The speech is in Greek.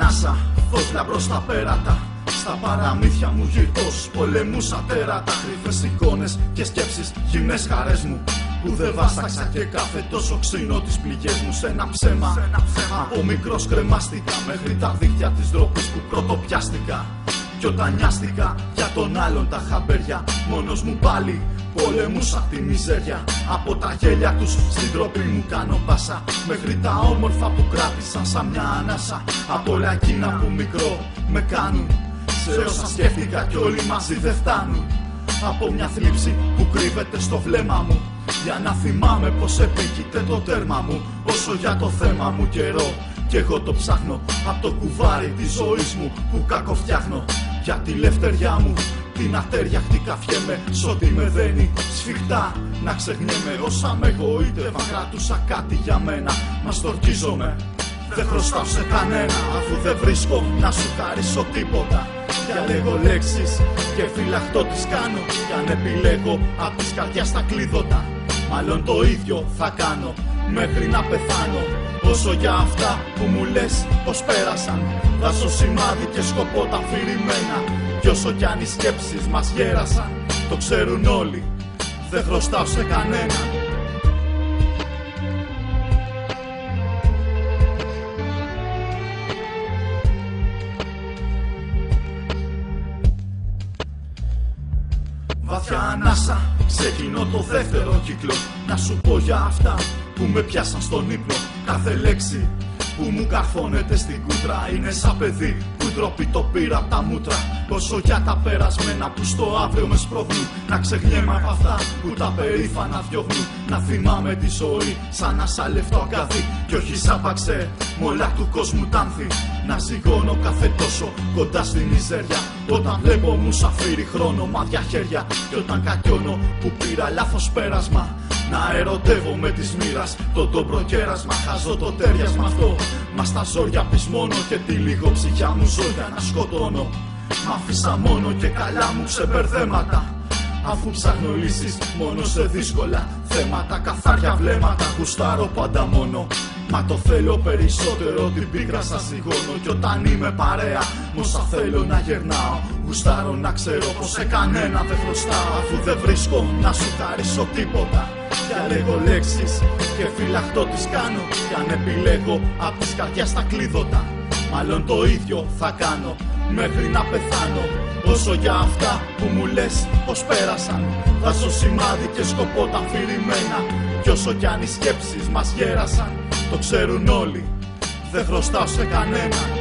ανάσα, φωτιά μπρος τα πέρατα. Στα παραμύθια μου γυρτός, πολεμούσα τέρατα. Κρυφές εικόνες και σκέψεις, γυμνές χαρές μου, που δεν βάσταξα και κάθε τόσο ξύνω τις πληγές μου. Σ' ένα ψέμα, από μικρός κρεμάστηκα, μέχρι τα δίχτυα της ντροπής που πρωτοπιάστηκα. Κι όταν νοιάστηκα για τον άλλον τα χαμπέρια, μόνος μου πάλι πολεμούσα τη μιζέρια. Από τα γέλια τους στην τροπή μου κάνω πάσα, μέχρι τα όμορφα που κράτησαν σαν μια ανάσα. Από όλα εκείνα που μικρό με κάνουν, σε όσα σκέφτηκα κι όλοι μαζί δεν φτάνουν. Από μια θλίψη που κρύβεται στο βλέμμα μου, για να θυμάμαι πως επίκειται το τέρμα μου. Όσο για το θέμα μου καιρό κι εγώ το ψάχνω, απ' το κουβάρι της ζωής μου που κακοφτιάχνω. Για τη λευτεριά μου την αρτέρια χτυκαφιέμαι, σ' ό,τι με δένει σφιχτά να ξεχνιέμαι. Όσα με γοήτευα κράτουσα κάτι για μένα, μα στορκίζομαι, δεν χρωστάω σε κανένα. Αφού δεν βρίσκω να σου χαρίσω τίποτα, διαλέγω λέξεις και φυλαχτό τις κάνω. Κι αν επιλέγω απ' της καρδιάς τα κλείδωτα, μάλλον το ίδιο θα κάνω μέχρι να πεθάνω. Όσο για αυτά που μου λες πως πέρασαν, βάζω σημάδι και σκοπό τα αφηρημένα. Κι όσο κι αν οι σκέψεις μας γέρασαν, το ξέρουν όλοι, δεν χρωστάω σε κανένα. Βαθιά ανάσα, ξεκινώ το δεύτερο κύκλο. Να σου πω για αυτά που με πιάσαν στον ύπνο. Κάθε λέξη που μου καρφώνεται στην κούτρα είναι σαν παιδί που ντροπή το πήρα απ' τα μούτρα. Όσο για τα περασμένα που στο αύριο με σπρώχνουν, να ξεχνιέμαι απ' αυτά που τα περήφανα διώχνουν. Να θυμάμαι τη ζωή σαν να σαν λεφτό αγκάθι, κι όχι σαν παξέ μολά του κόσμου τάνθη. Να ζυγώνω κάθε τόσο κοντά στη μιζέρια, όταν βλέπω μου σαφύρι χρόνο μάτια χέρια. Κι όταν κακιώνω που πήρα λάθος πέρασμα, να ερωτεύομαι της μοίρας το ντόμπρο κέρασμα. Χάζω το τέριασμα αυτό, μα στα ζόρια πεισμώνω, και τη λίγο ψυχιά μου ζόρια να σκοτώνω. Μ' άφησα μόνο και καλά μου ξεπερδέματα, αφού ψάχνω λύσεις μόνο σε δύσκολα θέματα. Καθάρια βλέμματα, γουστάρω πάντα μόνο, μα το θέλω περισσότερο, την πίκρα σας σιγώνω. Κι όταν είμαι παρέα, μόσα θέλω να γερνάω, γουστάρω να ξέρω πως σε κανένα δεν χρωστάω. Αφού δεν βρίσκω να σου χαρίσω τίποτα, διαλέγω λέξεις και φυλαχτό τις κάνω. Κι αν επιλέγω απ' της καρδιάς τα κλείδωτα, μάλλον το ίδιο θα κάνω μέχρι να πεθάνω. Όσο για αυτά που μου λες πως πέρασαν, βάζω σημάδι και σκοπό τα αφηρημένα. Κι όσο κι αν οι σκέψεις μας γέρασαν, το ξέρουν όλοι, δεν χρωστάω σε κανένα.